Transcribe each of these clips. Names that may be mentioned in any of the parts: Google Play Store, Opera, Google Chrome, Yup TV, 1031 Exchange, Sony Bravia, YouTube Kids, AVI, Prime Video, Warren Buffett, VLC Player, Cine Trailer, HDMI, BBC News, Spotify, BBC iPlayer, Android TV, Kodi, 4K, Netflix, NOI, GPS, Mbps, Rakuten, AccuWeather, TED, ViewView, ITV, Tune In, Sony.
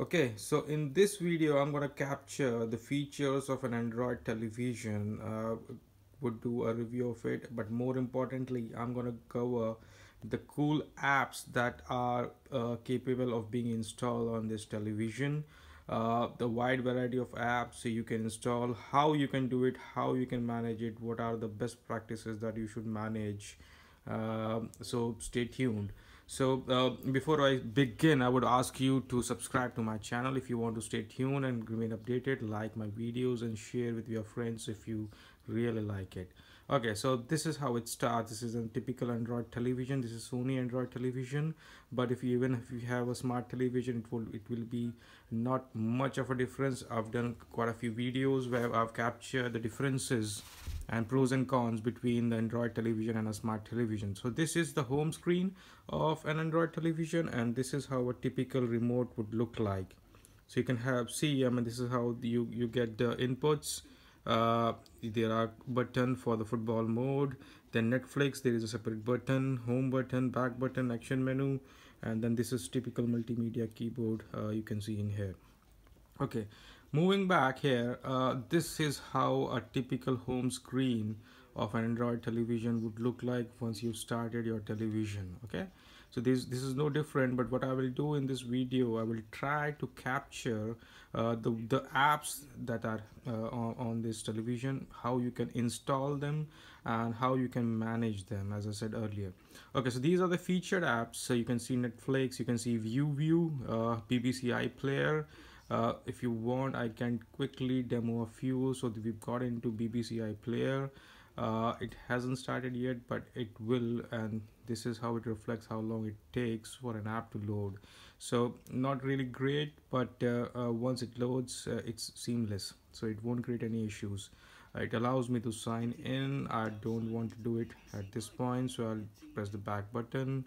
Okay, so in this video I'm going to capture the features of an Android television. Would do a review of it, but more importantly I'm going to cover the cool apps that are capable of being installed on this television, the wide variety of apps so you can install, how you can do it, how you can manage it, what are the best practices that you should manage. So stay tuned. So before I begin, I would ask you to subscribe to my channel if you want to stay tuned and remain updated, like my videos and share with your friends if you really like it. Okay, so this is how it starts. This is a typical Android television. This is Sony Android television, but even if you have a smart television, it will be not much of a difference. I've done quite a few videos where I've captured the differences and pros and cons between the Android television and a smart television. So this is the home screen of an Android television, and this is how a typical remote would look like. So you can see, I mean, this is how you get the inputs. There are button for the football mode, then Netflix, there is a separate button, home button, back button, action menu, and then this is typical multimedia keyboard you can see in here. Okay, moving back here, this is how a typical home screen of an Android television would look like once you've started your television. Okay, so this is no different, but what I will do in this video, I will try to capture the apps that are on this television, how you can install them and how you can manage them, as I said earlier. Okay, so these are the featured apps. So you can see Netflix, you can see ViewView, BBC iPlayer. If you want, I can quickly demo a few. So we've got into BBC iPlayer. It hasn't started yet, but it will, and this is how it reflects how long it takes for an app to load. So not really great, but once it loads, it's seamless, so it won't create any issues. It allows me to sign in. I don't want to do it at this point, so I'll press the back button,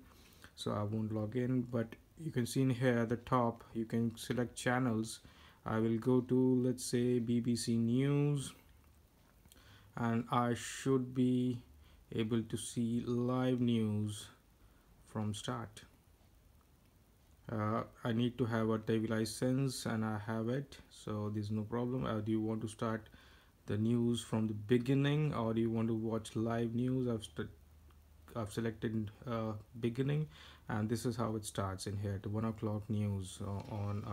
so I won't log in. But you can see in here at the top, you can select channels. I will go to, let's say, BBC News, and I should be able to see live news from start. I need to have a TV license, and I have it, so there's no problem. Do you want to start the news from the beginning, or do you want to watch live news? I've selected beginning, and this is how it starts in here, the 1 o'clock news on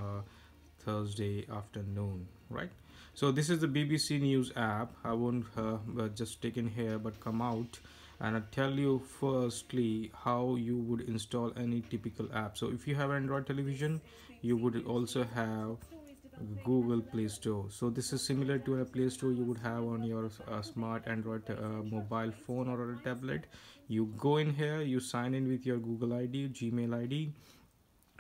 Thursday afternoon, right? So this is the BBC News app. I won't just stick in here, but come out, and I'll tell you firstly how you would install any typical app. So if you have Android television, you would also have Google Play Store. So this is similar to a Play Store you would have on your smart Android mobile phone or a tablet. You go in here, you sign in with your Google ID, Gmail ID,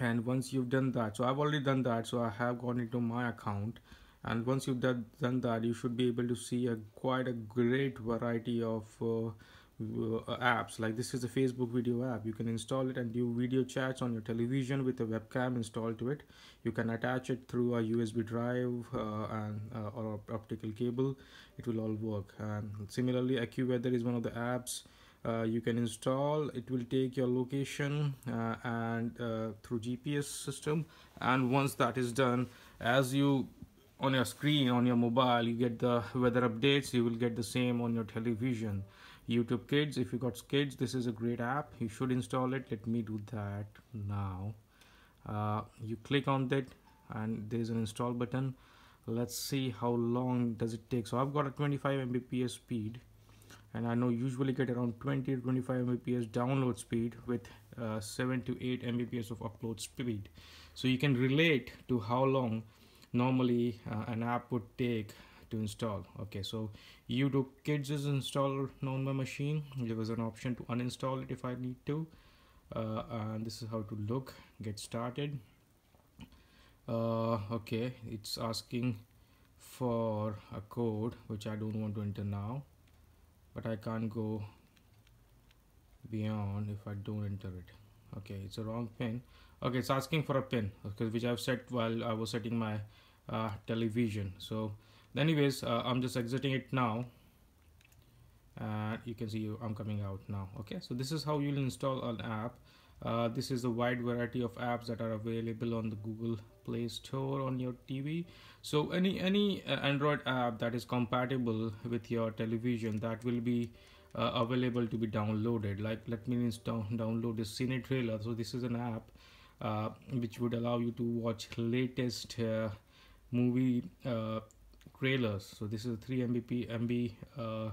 and once you've done that, so I've already done that, so I have gone into my account. And once you've done that, you should be able to see quite a great variety of apps. Like this is a Facebook video app. You can install it and do video chats on your television with a webcam installed to it. You can attach it through a USB drive or optical cable. It will all work. And similarly, AccuWeather is one of the apps you can install. It will take your location and through GPS system. And once that is done, as you on your screen, on your mobile, you get the weather updates. You will get the same on your television. YouTube Kids, if you got kids, this is a great app. You should install it. Let me do that now. You click on that, and there's an install button. Let's see how long does it take. So I've got a 25 Mbps speed, and I know usually get around 20 to 25 Mbps download speed with 7 to 8 Mbps of upload speed. So you can relate to how long normally an app would take to install. Okay, so YouTube Kids is installed on my machine. There was an option to uninstall it if I need to, and this is how to look. Get started. Okay, it's asking for a code which I don't want to enter now, but I can't go beyond if I don't enter it. Okay, it's a wrong pin. Okay, it's asking for a pin, okay, which I've set while I was setting my television. So anyways, I'm just exiting it now, and you can see I'm coming out now. Okay, so this is how you'll install an app. This is a wide variety of apps that are available on the Google Play Store on your TV. So any Android app that is compatible with your television, that will be available to be downloaded. Like, let me download the Cine Trailer. So this is an app which would allow you to watch latest movie trailers. So this is a 3 MB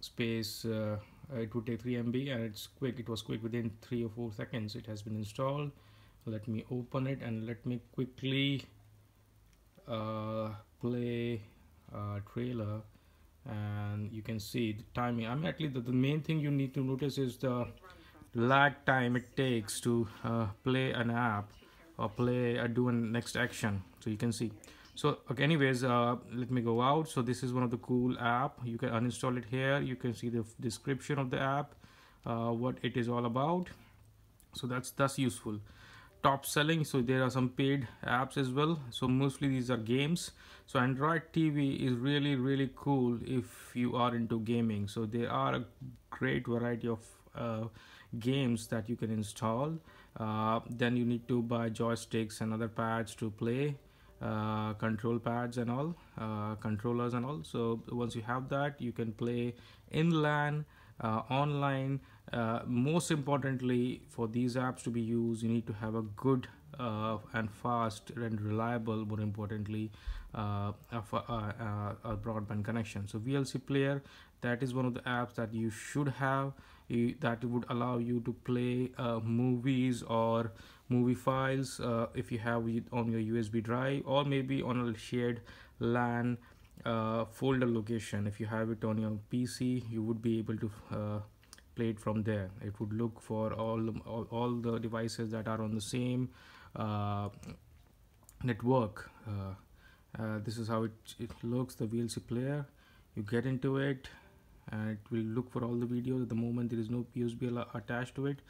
space. It would take 3 MB, and it's quick. It was quick, within 3 or 4 seconds it has been installed. Let me open it and let me quickly play trailer, and you can see the timing. I mean, actually the main thing you need to notice is the lag time it takes to play an app or play or do a next action. So you can see. So okay, anyways, let me go out. So this is one of the cool app. You can uninstall it here. You can see the description of the app, what it is all about. So that's useful. Top selling. So there are some paid apps as well. So mostly these are games. So Android TV is really cool if you are into gaming. So there are a great variety of games that you can install. Then you need to buy joysticks and other pads to play. Control pads and all, controllers and all. So once you have that, you can play in LAN, online. Most importantly, for these apps to be used, you need to have a good and fast and reliable, more importantly, a broadband connection. So VLC Player, that is one of the apps that you should have, that would allow you to play movies or movie files if you have it on your USB drive, or maybe on a shared LAN folder location. If you have it on your PC, you would be able to play it from there. It would look for all the devices that are on the same network. This is how it looks, the VLC player. You get into it and it will look for all the videos. At the moment there is no USB attached to it,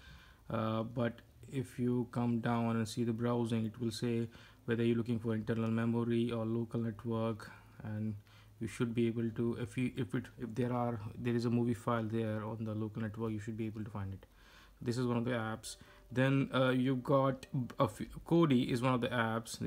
but if you come down and see the browsing, it will say whether you're looking for internal memory or local network, and you should be able to, if there is a movie file there on the local network, you should be able to find it. This is one of the apps. Then you've got Kodi is one of the apps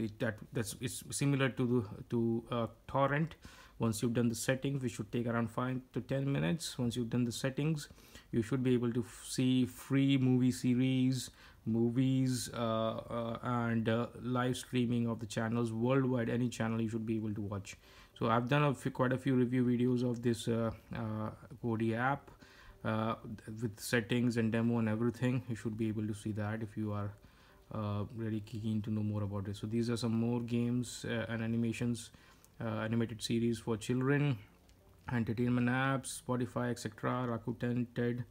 that's similar to torrent. Once you've done the settings, which should take around 5 to 10 minutes. Once you've done the settings, you should be able to see free movie series, movies, and live streaming of the channels worldwide. Any channel you should be able to watch. So I've done quite a few review videos of this Kodi app with settings and demo and everything. You should be able to see that if you are really keen to know more about it. So these are some more games and animations. Animated series for children, entertainment apps, Spotify, etc., Rakuten, TED,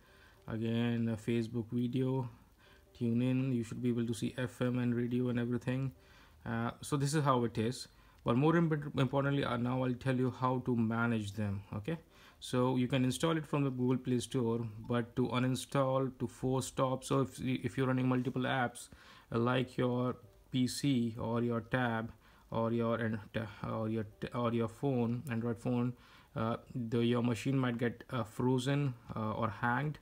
again Facebook video, Tune In. You should be able to see FM and radio and everything. So this is how it is. But more importantly, now I'll tell you how to manage them. Okay, so you can install it from the Google Play Store, but to uninstall, to force stop. So if you're running multiple apps like your PC or your tab, or your phone, Android phone, your machine might get frozen or hanged.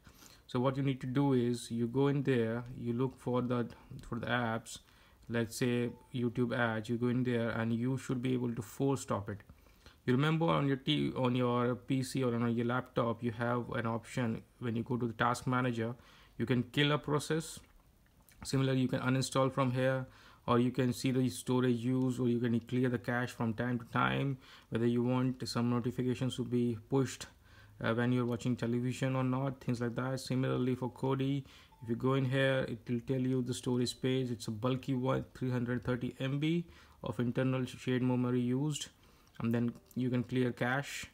So what you need to do is you go in there, you look for the apps, let's say YouTube ads. You go in there and you should be able to force stop it. You remember on your PC or on your laptop, you have an option when you go to the task manager, you can kill a process. Similarly, you can uninstall from here, or you can see the storage use, or you can clear the cache from time to time, whether you want some notifications to be pushed when you're watching television or not, things like that. Similarly for Kodi, if you go in here, it will tell you the storage space. It's a bulky one, 330 MB of internal shared memory used, and then you can clear cache,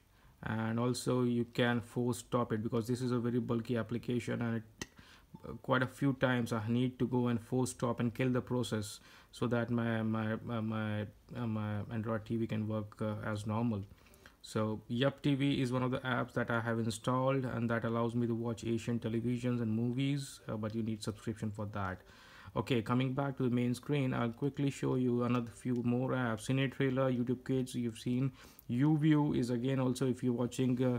and also you can force stop it, because this is a very bulky application and it quite a few times I need to go and force stop and kill the process so that my Android TV can work as normal. So Yup TV is one of the apps that I have installed, and that allows me to watch Asian televisions and movies, but you need subscription for that. Okay, coming back to the main screen, I'll quickly show you another few more apps. Cine Trailer, YouTube Kids, you've seen. ViewView is again also if you're watching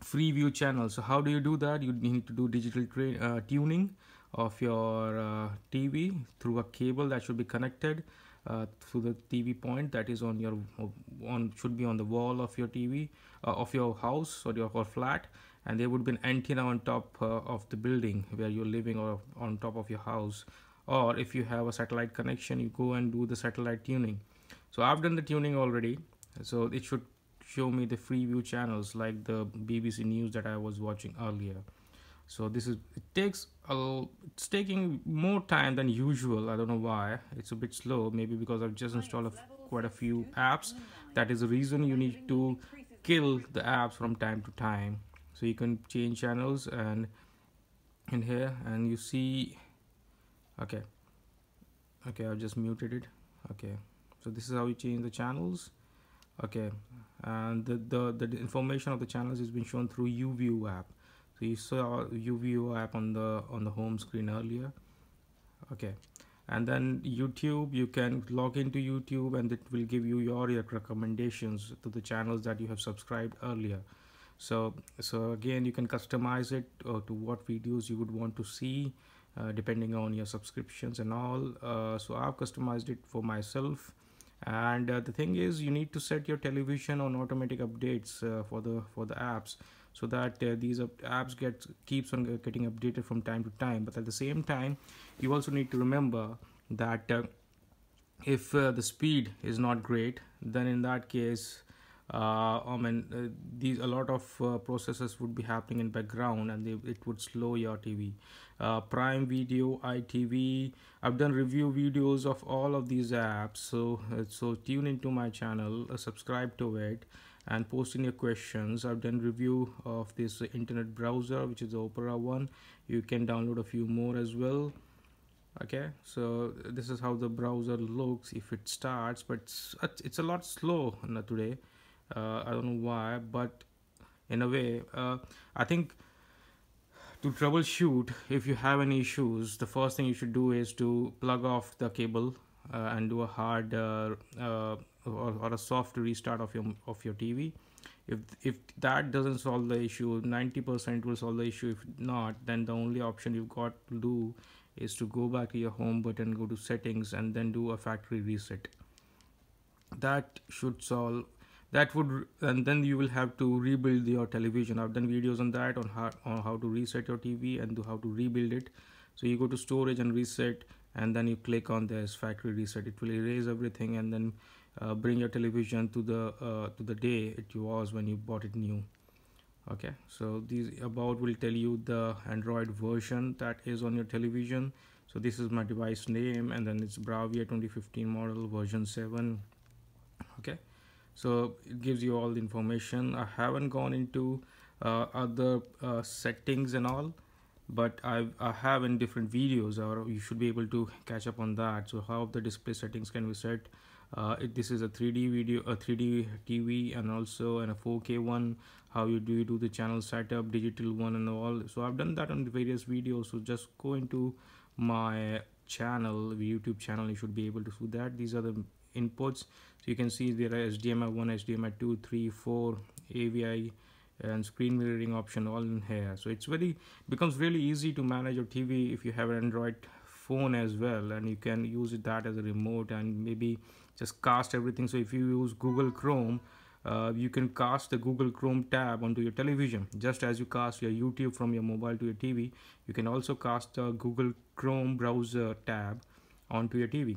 free view channel. So how do you do that? You need to do digital tuning of your TV through a cable that should be connected through the TV point that is on your should be on the wall of your TV of your house or your flat, and there would be an antenna on top of the building where you're living or on top of your house. Or if you have a satellite connection, you go and do the satellite tuning. So I've done the tuning already, so it should show me the freeview channels like the BBC News that I was watching earlier. So this is, it's taking more time than usual. I don't know why it's a bit slow. Maybe because I've just installed quite a few apps. That is the reason you need to kill the apps from time to time. So you can change channels and in here, and you see, okay, I've just muted it. Okay, so this is how you change the channels. Okay, and the information of the channels has been shown through ViewView app. So you saw ViewView app on the home screen earlier. Okay, and then YouTube, you can log into YouTube and it will give you your recommendations to the channels that you have subscribed earlier. So again, you can customize it to what videos you would want to see depending on your subscriptions and all. So I've customized it for myself. And the thing is, you need to set your television on automatic updates for the apps, so that these apps keeps on getting updated from time to time. But at the same time, you also need to remember that if the speed is not great, then in that case, a lot of processes would be happening in background, and it would slow your TV. Prime Video, ITV. I've done review videos of all of these apps. So tune into my channel, subscribe to it, and post in your questions. I've done review of this internet browser, which is the Opera one. You can download a few more as well. Okay, so this is how the browser looks if it starts, but it's a lot slow today. I don't know why, but in a way, I think to troubleshoot if you have any issues, the first thing you should do is to plug off the cable and do a hard or a soft restart of your TV. If that doesn't solve the issue, 90% will solve the issue. If not, then the only option you've got to do is to go back to your home button, go to settings, and then do a factory reset. That should solve. That would, and then you will have to rebuild your television. I've done videos on that, on how to reset your TV and how to rebuild it. So you go to storage and reset, and then you click on this factory reset. It will erase everything and then bring your television to the day it was when you bought it new. Okay, so these about will tell you the Android version that is on your television. So this is my device name, and then it's Bravia 2015 model version 7. Okay. So it gives you all the information. I haven't gone into other settings and all, but I have in different videos, or you should be able to catch up on that. So how the display settings can be set. This is a 3D video, a 3D TV, and also a 4K one. How you do the channel setup, digital one, and all. So I've done that on the various videos. So just go into my channel, YouTube channel. You should be able to see that. These are the inputs, so you can see there are HDMI 1 HDMI 2 3 4 AVI and screen mirroring option all in here. So it becomes really easy to manage your TV if you have an Android phone as well, and you can use that as a remote and maybe just cast everything. So if you use Google Chrome, you can cast the Google Chrome tab onto your television, just as you cast your YouTube from your mobile to your TV. You can also cast the Google Chrome browser tab onto your TV.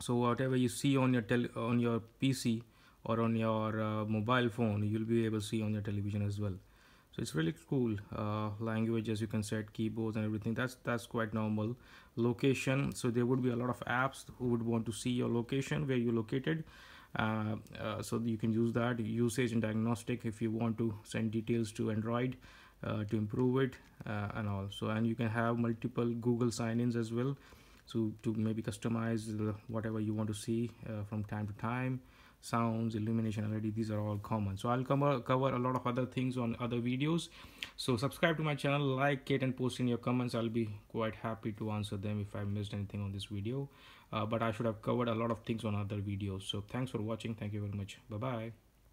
So whatever you see on your PC or on your mobile phone, you'll be able to see on your television as well. So it's really cool. Languages you can set, keyboards and everything. That's quite normal. Location. So there would be a lot of apps who would want to see your location, where you're located. So you can use that. Usage and diagnostic if you want to send details to Android to improve it and all. So, and you can have multiple Google sign-ins as well. So to maybe customize whatever you want to see from time to time. Sounds, illumination, LED, these are all common. So I'll cover a lot of other things on other videos. So subscribe to my channel, like it, and post in your comments. I'll be quite happy to answer them if I missed anything on this video. But I should have covered a lot of things on other videos. So thanks for watching. Thank you very much. Bye-bye.